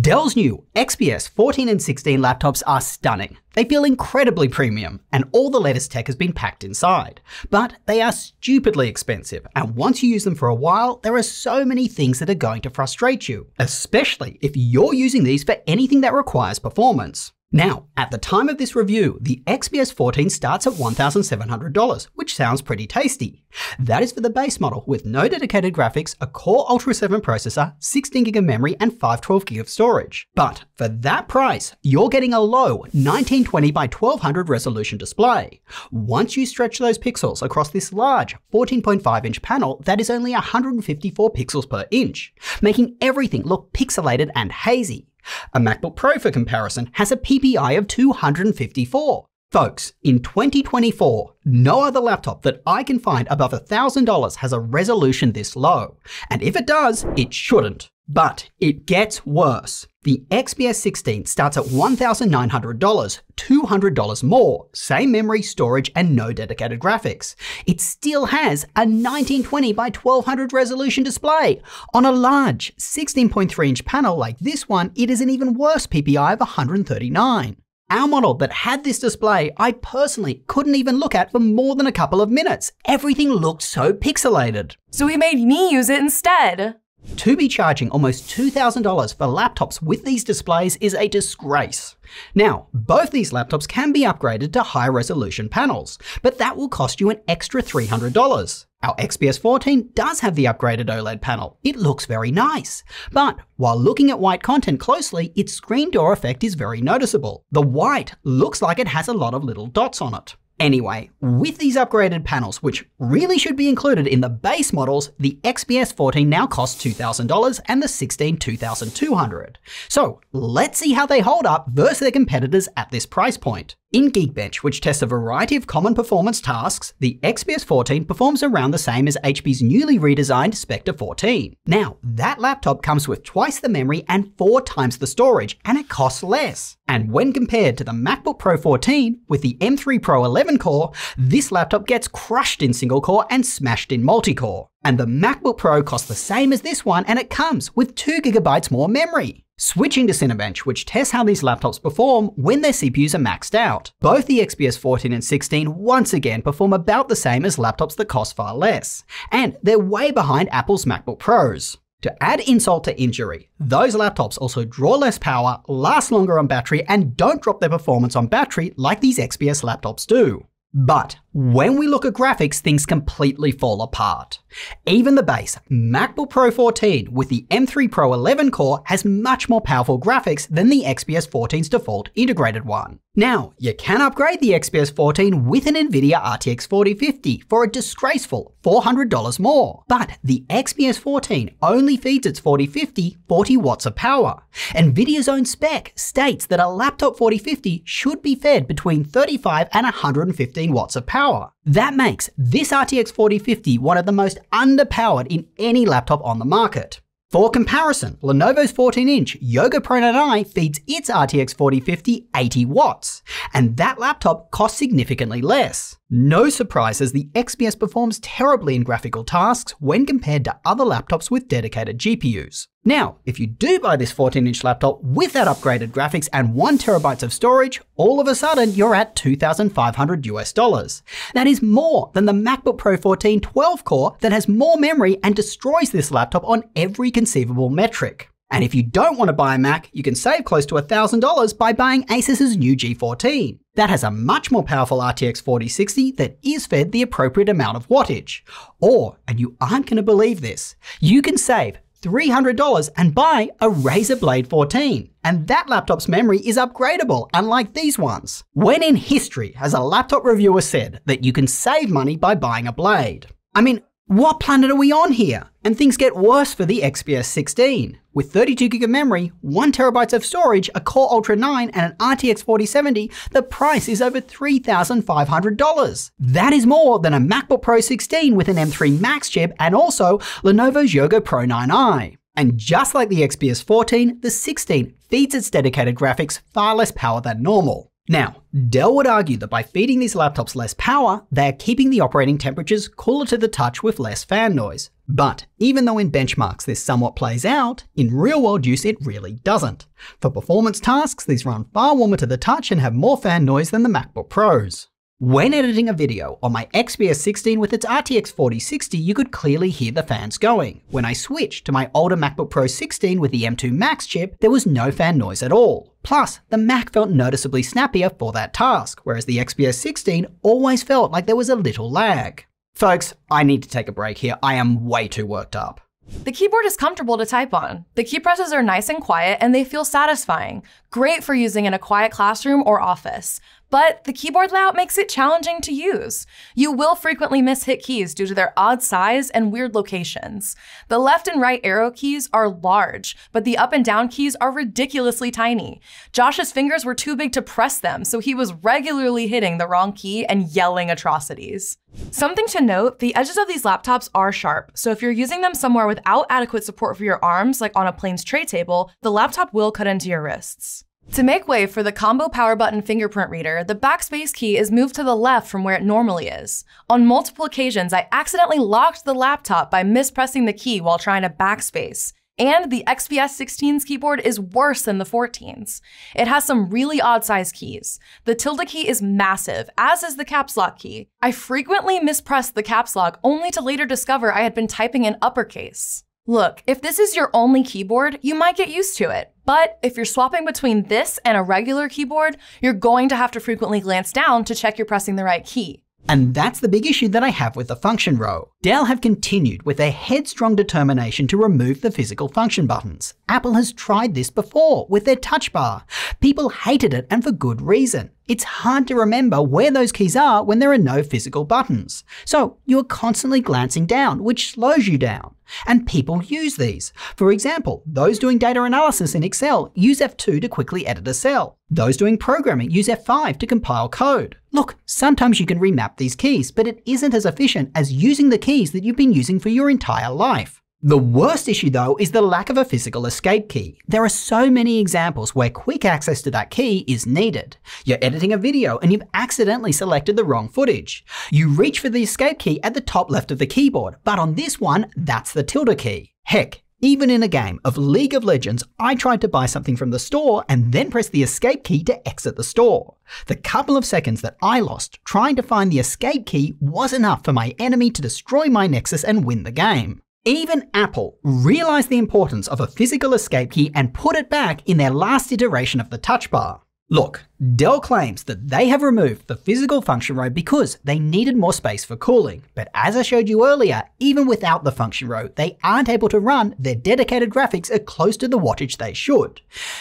Dell's new XPS 14 and 16 laptops are stunning. They feel incredibly premium, and all the latest tech has been packed inside. But they are stupidly expensive, and once you use them for a while, there are so many things that are going to frustrate you, especially if you're using these for anything that requires performance. Now, at the time of this review, the XPS 14 starts at $1,700, which sounds pretty tasty. That is for the base model with no dedicated graphics, a Core Ultra 7 processor, 16GB of memory, and 512GB of storage. But for that price, you're getting a low 1920 by 1200 resolution display. Once you stretch those pixels across this large 14.5-inch panel, that is only 154 pixels per inch, making everything look pixelated and hazy. A MacBook Pro, for comparison, has a PPI of 254. Folks, in 2024, no other laptop that I can find above $1,000 has a resolution this low. And if it does, it shouldn't. But it gets worse. The XPS 16 starts at $1,900, $200 more, same memory, storage, and no dedicated graphics. It still has a 1920 by 1200 resolution display. On a large 16.3-inch panel like this one, it is an even worse PPI of 139. Our model that had this display, I personally couldn't even look at for more than a couple of minutes. Everything looked so pixelated. So he made me use it instead. To be charging almost $2,000 for laptops with these displays is a disgrace. Now, both these laptops can be upgraded to high-resolution panels, but that will cost you an extra $300. Our XPS 14 does have the upgraded OLED panel. It looks very nice. But while looking at white content closely, its screen door effect is very noticeable. The white looks like it has a lot of little dots on it. Anyway, with these upgraded panels, which really should be included in the base models, the XPS 14 now costs $2,000 and the 16 $2,200. So let's see how they hold up versus their competitors at this price point. In Geekbench, which tests a variety of common performance tasks, the XPS 14 performs around the same as HP's newly redesigned Spectre 14. Now, that laptop comes with twice the memory and 4 times the storage, and it costs less. And when compared to the MacBook Pro 14 with the M3 Pro 11 core, this laptop gets crushed in single core and smashed in multi-core. And the MacBook Pro costs the same as this one, and it comes with 2GB more memory. Switching to Cinebench, which tests how these laptops perform when their CPUs are maxed out. Both the XPS 14 and 16 once again perform about the same as laptops that cost far less, and they're way behind Apple's MacBook Pros. To add insult to injury, those laptops also draw less power, last longer on battery, and don't drop their performance on battery like these XPS laptops do. But when we look at graphics, things completely fall apart. Even the base MacBook Pro 14 with the M3 Pro 11 core has much more powerful graphics than the XPS 14's default integrated one. Now, you can upgrade the XPS 14 with an NVIDIA RTX 4050 for a disgraceful $400 more. But the XPS 14 only feeds its 4050 40 watts of power. NVIDIA's own spec states that a laptop 4050 should be fed between 35 and 115 watts of power. That makes this RTX 4050 one of the most underpowered in any laptop on the market. For comparison, Lenovo's 14-inch Yoga Pro 9i feeds its RTX 4050 80 watts, and that laptop costs significantly less. No surprises, the XPS performs terribly in graphical tasks when compared to other laptops with dedicated GPUs. Now, if you do buy this 14-inch laptop with that upgraded graphics and 1TB of storage, all of a sudden you're at $2,500 US. That is more than the MacBook Pro 14 12-core that has more memory and destroys this laptop on every conceivable metric. And if you don't want to buy a Mac, you can save close to $1,000 by buying Asus's new G14. That has a much more powerful RTX 4060 that is fed the appropriate amount of wattage. Or, and you aren't going to believe this, you can save $300 and buy a Razer Blade 14. And that laptop's memory is upgradable, unlike these ones. When in history has a laptop reviewer said that you can save money by buying a Blade? I mean, what planet are we on here? And things get worse for the XPS 16. With 32GB of memory, 1TB of storage, a Core Ultra 9, and an RTX 4070, the price is over $3,500. That is more than a MacBook Pro 16 with an M3 Max chip and also Lenovo's Yoga Pro 9i. And just like the XPS 14, the 16 feeds its dedicated graphics far less power than normal. Now, Dell would argue that by feeding these laptops less power, they are keeping the operating temperatures cooler to the touch with less fan noise. But even though in benchmarks this somewhat plays out, in real-world use it really doesn't. For performance tasks, these run far warmer to the touch and have more fan noise than the MacBook Pros. When editing a video on my XPS 16 with its RTX 4060, you could clearly hear the fans going. When I switched to my older MacBook Pro 16 with the M2 Max chip, there was no fan noise at all. Plus, the Mac felt noticeably snappier for that task, whereas the XPS 16 always felt like there was a little lag. Folks, I need to take a break here. I am way too worked up. The keyboard is comfortable to type on. The key presses are nice and quiet and they feel satisfying. Great for using in a quiet classroom or office. But the keyboard layout makes it challenging to use. You will frequently miss-hit keys due to their odd size and weird locations. The left and right arrow keys are large, but the up and down keys are ridiculously tiny. Josh's fingers were too big to press them, so he was regularly hitting the wrong key and yelling atrocities. Something to note, the edges of these laptops are sharp, so if you're using them somewhere without adequate support for your arms, like on a plane's tray table, the laptop will cut into your wrists. To make way for the combo power button fingerprint reader, the backspace key is moved to the left from where it normally is. On multiple occasions, I accidentally locked the laptop by mispressing the key while trying to backspace. And the XPS 16's keyboard is worse than the 14's. It has some really odd size keys. The tilde key is massive, as is the caps lock key. I frequently mispressed the caps lock only to later discover I had been typing in uppercase. Look, if this is your only keyboard, you might get used to it. But if you're swapping between this and a regular keyboard, you're going to have to frequently glance down to check you're pressing the right key. And that's the big issue that I have with the function row. Dell have continued with their headstrong determination to remove the physical function buttons. Apple has tried this before with their touch bar. People hated it, and for good reason. It's hard to remember where those keys are when there are no physical buttons. So you're constantly glancing down, which slows you down. And people use these. For example, those doing data analysis in Excel use F2 to quickly edit a cell. Those doing programming use F5 to compile code. Look, sometimes you can remap these keys, but it isn't as efficient as using the keys that you've been using for your entire life. The worst issue though is the lack of a physical escape key. There are so many examples where quick access to that key is needed. You're editing a video and you've accidentally selected the wrong footage. You reach for the escape key at the top left of the keyboard, but on this one, that's the tilde key. Heck, even in a game of League of Legends, I tried to buy something from the store and then pressed the escape key to exit the store. The couple of seconds that I lost trying to find the escape key was enough for my enemy to destroy my Nexus and win the game. Even Apple realized the importance of a physical escape key and put it back in their last iteration of the touch bar. Look, Dell claims that they have removed the physical function row because they needed more space for cooling. But as I showed you earlier, even without the function row, they aren't able to run their dedicated graphics at close to the wattage they should.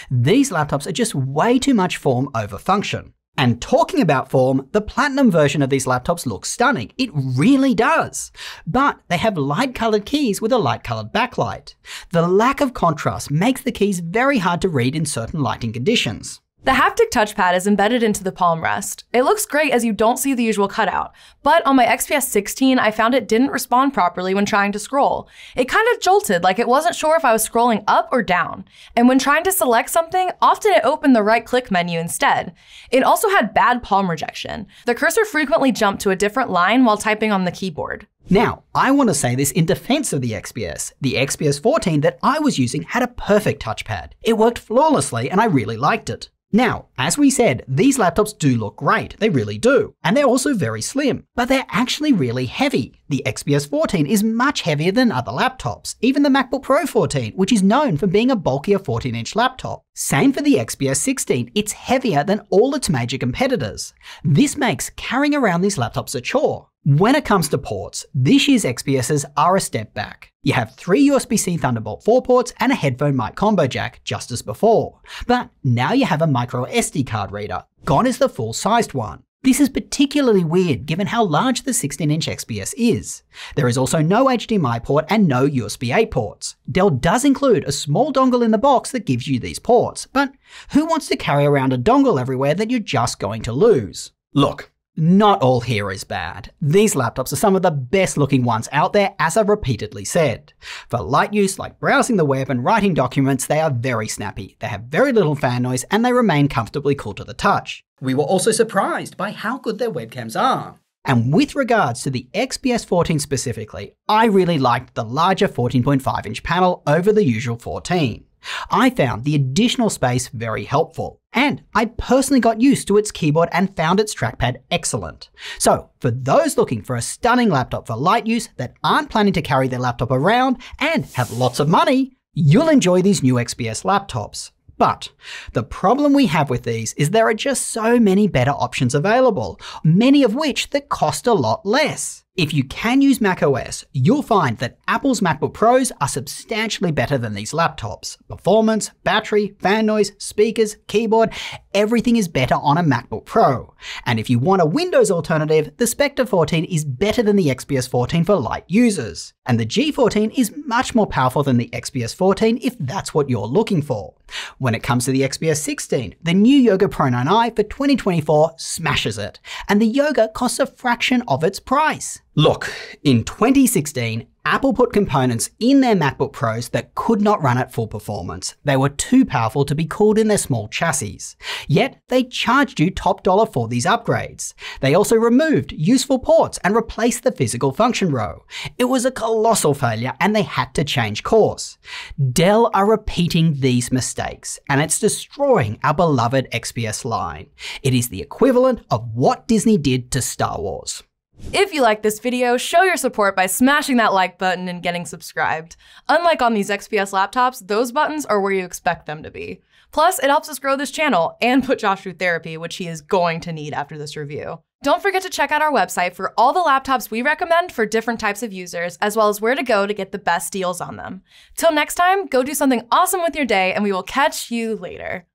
These laptops are just way too much form over function. And talking about form, the platinum version of these laptops looks stunning. It really does. But they have light-colored keys with a light-colored backlight. The lack of contrast makes the keys very hard to read in certain lighting conditions. The haptic touchpad is embedded into the palm rest. It looks great as you don't see the usual cutout, but on my XPS 16, I found it didn't respond properly when trying to scroll. It kind of jolted, like it wasn't sure if I was scrolling up or down. And when trying to select something, often it opened the right-click menu instead. It also had bad palm rejection. The cursor frequently jumped to a different line while typing on the keyboard. Now, I want to say this in defense of the XPS. The XPS 14 that I was using had a perfect touchpad. It worked flawlessly and I really liked it. Now, as we said, these laptops do look great, they really do, and they're also very slim, but they're actually really heavy. The XPS 14 is much heavier than other laptops, even the MacBook Pro 14, which is known for being a bulkier 14-inch laptop. Same for the XPS 16, it's heavier than all its major competitors. This makes carrying around these laptops a chore. When it comes to ports, this year's XPSs are a step back. You have 3 USB-C Thunderbolt 4 ports and a headphone mic combo jack, just as before. But now you have a micro SD card reader. Gone is the full-sized one. This is particularly weird given how large the 16-inch XPS is. There is also no HDMI port and no USB A ports. Dell does include a small dongle in the box that gives you these ports, but who wants to carry around a dongle everywhere that you're just going to lose? Look, Not all here is bad. These laptops are some of the best looking ones out there, as I've repeatedly said. For light use like browsing the web and writing documents, they are very snappy, they have very little fan noise, and they remain comfortably cool to the touch. We were also surprised by how good their webcams are. And with regards to the XPS 14 specifically, I really liked the larger 14.5-inch panel over the usual 14. I found the additional space very helpful, and I personally got used to its keyboard and found its trackpad excellent. So for those looking for a stunning laptop for light use that aren't planning to carry their laptop around and have lots of money, you'll enjoy these new XPS laptops. But the problem we have with these is there are just so many better options available, many of which that cost a lot less. If you can use macOS, you'll find that Apple's MacBook Pros are substantially better than these laptops. Performance, battery, fan noise, speakers, keyboard, everything is better on a MacBook Pro. And if you want a Windows alternative, the Spectre 14 is better than the XPS 14 for light users. And the G14 is much more powerful than the XPS 14 if that's what you're looking for. When it comes to the XPS 16, the new Yoga Pro 9i for 2024 smashes it, and the Yoga costs a fraction of its price. Look, in 2016, Apple put components in their MacBook Pros that could not run at full performance. They were too powerful to be cooled in their small chassis. Yet, they charged you top dollar for these upgrades. They also removed useful ports and replaced the physical function row. It was a colossal failure and they had to change course. Dell are repeating these mistakes, and it's destroying our beloved XPS line. It is the equivalent of what Disney did to Star Wars. If you like this video, show your support by smashing that like button and getting subscribed. Unlike on these XPS laptops, those buttons are where you expect them to be. Plus, it helps us grow this channel and put Josh through therapy, which he is going to need after this review. Don't forget to check out our website for all the laptops we recommend for different types of users, as well as where to get the best deals on them. Till next time, go do something awesome with your day, and we will catch you later.